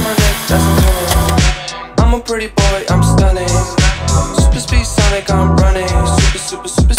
my neck, that's a turn. I'm a pretty boy, I'm stunning. Super speed Sonic, I'm running. Super, super, super.